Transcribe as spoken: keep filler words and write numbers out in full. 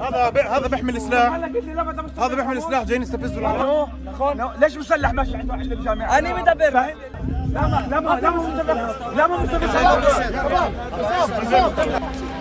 هذا ب... هذا بيحمل سلاح، هذا بيحمل سلاح جايين يستفزوا العالم. ليش مسلح ماشي عند واحد بالجامعه؟ انا مدبر. لا ما لا ما لا ما لا ما